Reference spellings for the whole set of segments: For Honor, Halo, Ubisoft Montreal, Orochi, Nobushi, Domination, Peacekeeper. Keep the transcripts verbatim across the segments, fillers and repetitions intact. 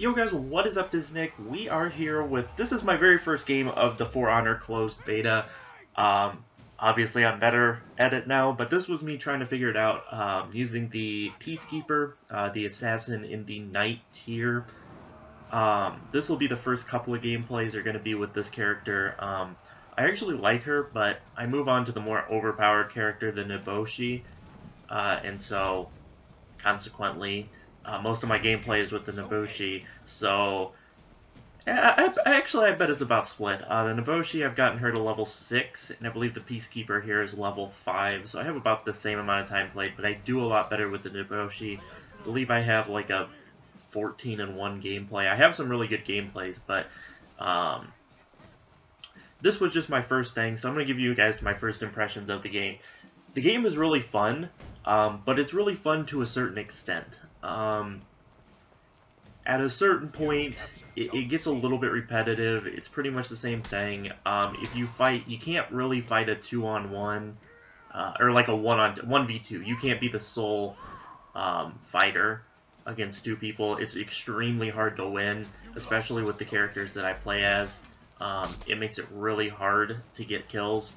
Yo guys, what is up? This is Nick. We are here with, this is my very first game of the For Honor closed beta. Um, obviously I'm better at it now, but this was me trying to figure it out um, using the Peacekeeper, uh, the Assassin in the Knight tier. Um, this will be the first couple of gameplays are going to be with this character. Um, I actually like her, but I move on to the more overpowered character, the Nobushi, uh, and so consequently, Uh, most of my gameplay is with the Nobushi, so I, I, actually I bet it's about split. Uh, the Nobushi, I've gotten her to level six, and I believe the Peacekeeper here is level five, so I have about the same amount of time played, but I do a lot better with the Nobushi. I believe I have like a fourteen and one gameplay. I have some really good gameplays, but um, this was just my first thing, so I'm going to give you guys my first impressions of the game. The game is really fun, um, but it's really fun to a certain extent. Um, at a certain point, it, it gets a little bit repetitive. It's pretty much the same thing. Um, if you fight, you can't really fight a two on one, uh, or like a one on one v two. You can't be the sole um, fighter against two people. It's extremely hard to win, especially with the characters that I play as. Um, it makes it really hard to get kills.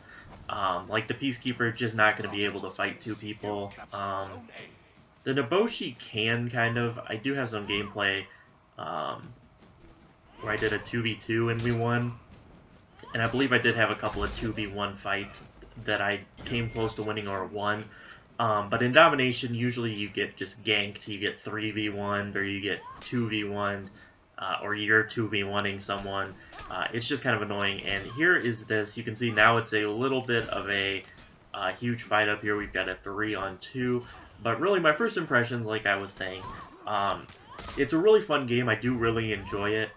Um, like the Peacekeeper, just not going to be able to fight two people. Um, the Nobushi can, kind of. I do have some gameplay um, where I did a two v two and we won. And I believe I did have a couple of two v one fights that I came close to winning or won. Um, but in Domination, usually you get just ganked. You get three v one or you get two v one uh, or you're two v one-ing someone. Uh, it's just kind of annoying. And here is this. You can see now it's a little bit of a uh, huge fight up here. We've got a three on two. But really, my first impressions, like I was saying, um, it's a really fun game. I do really enjoy it,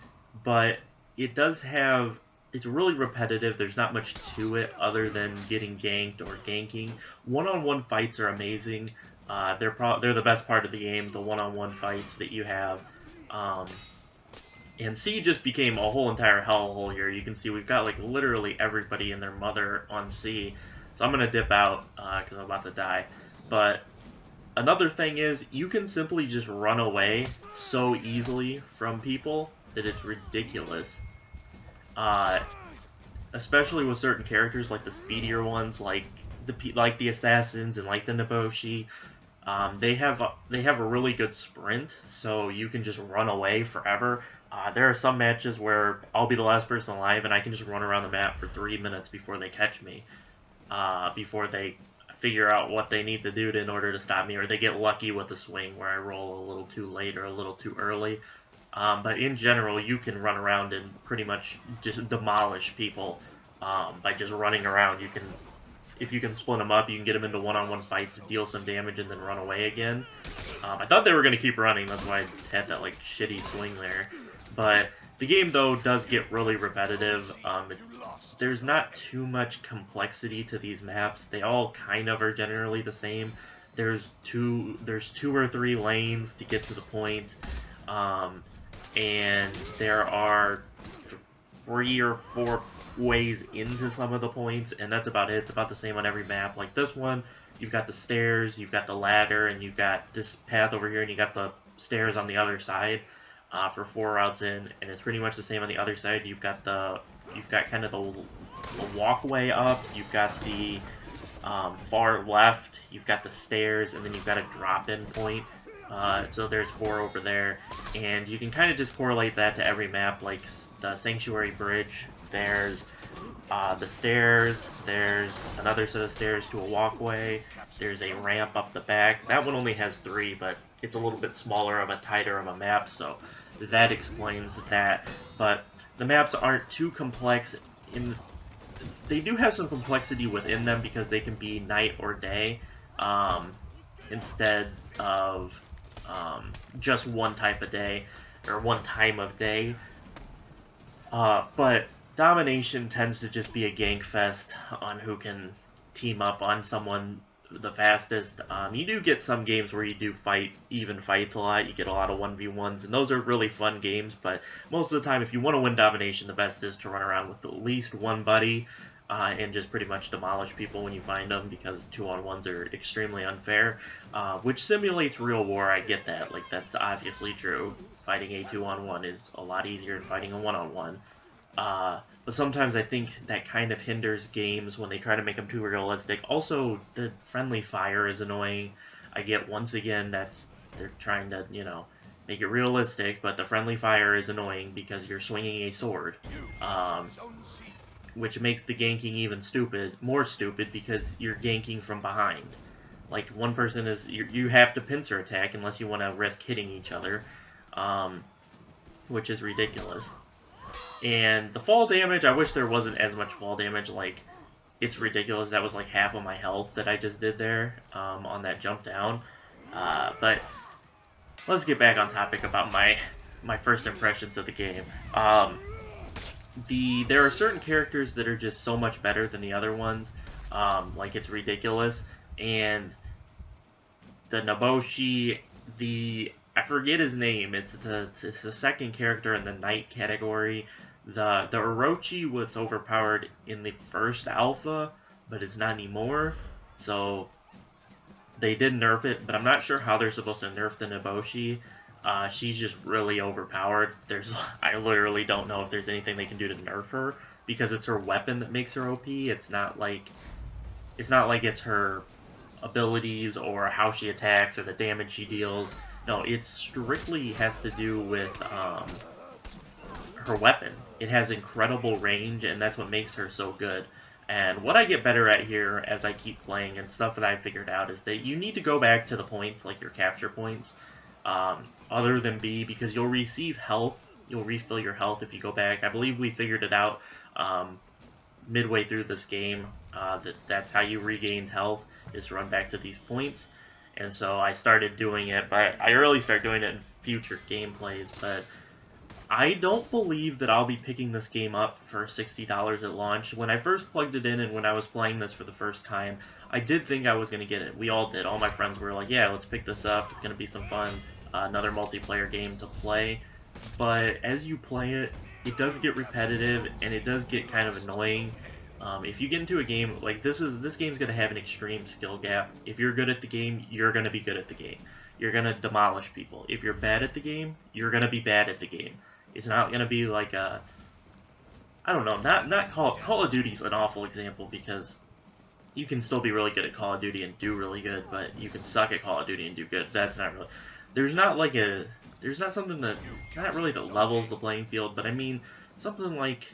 but it does have, it's really repetitive. There's not much to it other than getting ganked or ganking. One-on-one fights are amazing. Uh, they're pro they're the best part of the game, the one-on-one fights that you have. Um, and C just became a whole entire hellhole here. You can see we've got like literally everybody and their mother on C. So I'm going to dip out because uh, I'm about to die. But another thing is, you can simply just run away so easily from people that it's ridiculous. Uh, especially with certain characters, like the speedier ones, like the like the assassins and like the Nobushi. Um, they have a, they have a really good sprint, so you can just run away forever. Uh, there are some matches where I'll be the last person alive, and I can just run around the map for three minutes before they catch me. Uh, before they figure out what they need to do to, in order to stop me, or they get lucky with a swing where I roll a little too late or a little too early. Um, but in general, you can run around and pretty much just demolish people um, by just running around. You can, if you can split them up, you can get them into one-on-one fights, deal some damage, and then run away again. Um, I thought they were going to keep running, that's why I had that like shitty swing there. But the game, though, does get really repetitive. Um, it's, there's not too much complexity to these maps. They all kind of are generally the same. There's two, there's two or three lanes to get to the points, um, and there are three or four ways into some of the points, and that's about it. It's about the same on every map. Like this one, you've got the stairs, you've got the ladder, and you've got this path over here, and you got the stairs on the other side. Uh, for four routes in, and it's pretty much the same on the other side. You've got the, you've got kind of the, the walkway up. You've got the um, far left. You've got the stairs, and then you've got a drop-in point. Uh, so there's four over there, and you can kind of just correlate that to every map. Like the Sanctuary Bridge, there's uh, the stairs. There's another set of stairs to a walkway. There's a ramp up the back. That one only has three, but it's a little bit smaller of a tighter of a map, so that explains that. But the maps aren't too complex. In they do have some complexity within them because they can be night or day um, instead of um, just one type of day or one time of day. Uh, but Domination tends to just be a gank fest on who can team up on someone the fastest. Um, you do get some games where you do fight, even fights a lot. You get a lot of one v ones, and those are really fun games, but most of the time, if you want to win Domination, the best is to run around with at least one buddy, uh, and just pretty much demolish people when you find them, because two-on-ones are extremely unfair, uh, which simulates real war. I get that. Like, that's obviously true. Fighting a two-on-one is a lot easier than fighting a one-on-one. Uh, but sometimes I think that kind of hinders games when they try to make them too realistic. Also, the friendly fire is annoying. I get, once again, that's they're trying to, you know, make it realistic, but the friendly fire is annoying because you're swinging a sword, um, which makes the ganking even stupid, more stupid, because you're ganking from behind. Like, one person is, you, you have to pincer attack unless you want to risk hitting each other, um, which is ridiculous. And the fall damage, I wish there wasn't as much fall damage. Like, it's ridiculous. That was like half of my health that I just did there, um, on that jump down, uh, but... Let's get back on topic about my my first impressions of the game. Um, the there are certain characters that are just so much better than the other ones, um, like it's ridiculous. And the Nobushi, the I forget his name. It's the it's the second character in the knight category. The the Orochi was overpowered in the first alpha, but it's not anymore. So. They did nerf it, but I'm not sure how they're supposed to nerf the Nobushi. Uh, she's just really overpowered. There's, I literally don't know if there's anything they can do to nerf her, because it's her weapon that makes her O P. It's not like, it's not like it's her abilities or how she attacks or the damage she deals. No, it strictly has to do with um, her weapon. It has incredible range, and that's what makes her so good. And what I get better at here as I keep playing and stuff that I figured out is that you need to go back to the points, like your capture points, um, other than B, because you'll receive health, you'll refill your health if you go back. I believe we figured it out um, midway through this game, uh, that that's how you regained health, is to run back to these points. And so I started doing it, but I really start doing it in future gameplays, but... I don't believe that I'll be picking this game up for sixty dollars at launch. When I first plugged it in and when I was playing this for the first time, I did think I was going to get it. We all did. All my friends were like, yeah, let's pick this up. It's going to be some fun. Uh, another multiplayer game to play. But as you play it, it does get repetitive and it does get kind of annoying. Um, if you get into a game, like this is, this game's going to have an extreme skill gap. If you're good at the game, you're going to be good at the game. You're going to demolish people. If you're bad at the game, you're going to be bad at the game. It's not going to be like a, I don't know, not not Call, Call of Duty's an awful example, because you can still be really good at Call of Duty and do really good, but you can suck at Call of Duty and do good. That's not really, there's not like a, there's not something that, not really that levels the playing field, but I mean, something like,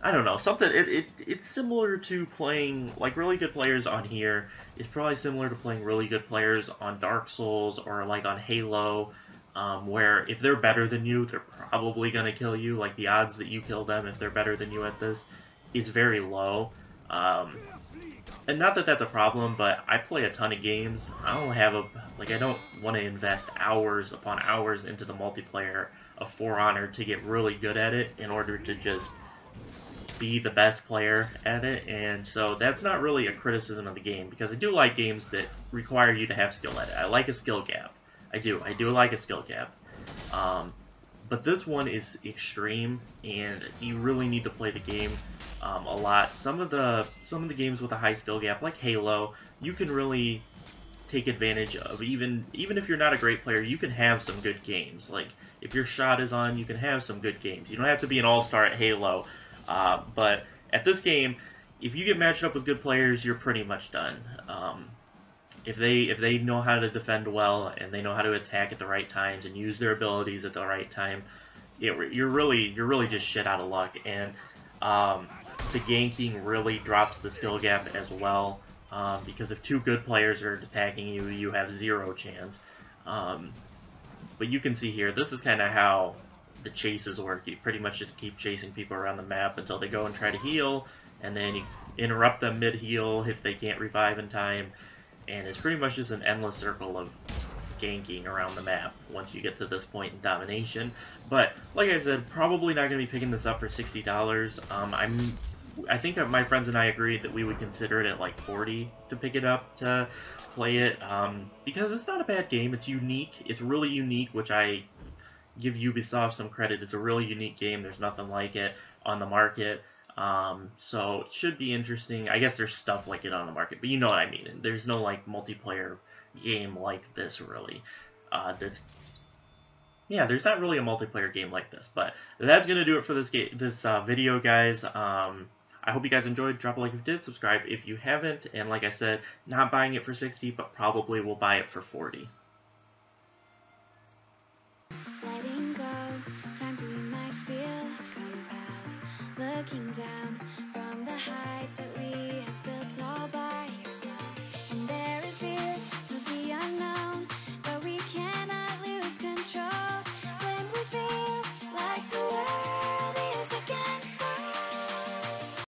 I don't know, something, it, it it's similar to playing, like really good players on here is probably similar to playing really good players on Dark Souls or like on Halo. Um, where if they're better than you, they're probably going to kill you. Like, the odds that you kill them if they're better than you at this is very low. Um, and not that that's a problem, but I play a ton of games. I don't have a... Like, I don't want to invest hours upon hours into the multiplayer of For Honor to get really good at it in order to just be the best player at it. And so that's not really a criticism of the game, because I do like games that require you to have skill at it. I like a skill gap. I do. I do like a skill cap. Um, but this one is extreme, and you really need to play the game um, a lot. Some of the some of the games with a high skill gap, like Halo, you can really take advantage of. Even even if you're not a great player, you can have some good games. Like, if your shot is on, you can have some good games. You don't have to be an all-star at Halo. Uh, but at this game, if you get matched up with good players, you're pretty much done. Um, If they if they know how to defend well and they know how to attack at the right times and use their abilities at the right time, it, you're really you're really just shit out of luck. And um, the ganking really drops the skill gap as well, um, because if two good players are attacking you, you have zero chance. Um, but you can see here, this is kind of how the chases work. You pretty much just keep chasing people around the map until they go and try to heal, and then you interrupt them mid-heal if they can't revive in time. And it's pretty much just an endless circle of ganking around the map once you get to this point in Domination. But like I said, probably not going to be picking this up for sixty dollars. Um, I'm, I think my friends and I agreed that we would consider it at like forty dollars to pick it up to play it, um, because it's not a bad game. It's unique. It's really unique, which I give Ubisoft some credit. It's a really unique game. There's nothing like it on the market. Um, so it should be interesting. I guess there's stuff like it on the market, but you know what I mean. There's no like multiplayer game like this really. Uh, that's yeah, there's not really a multiplayer game like this. But that's gonna do it for this game, this uh, video, guys. Um, I hope you guys enjoyed. Drop a like if you did, subscribe if you haven't, and like I said, not buying it for sixty, but probably will buy it for forty.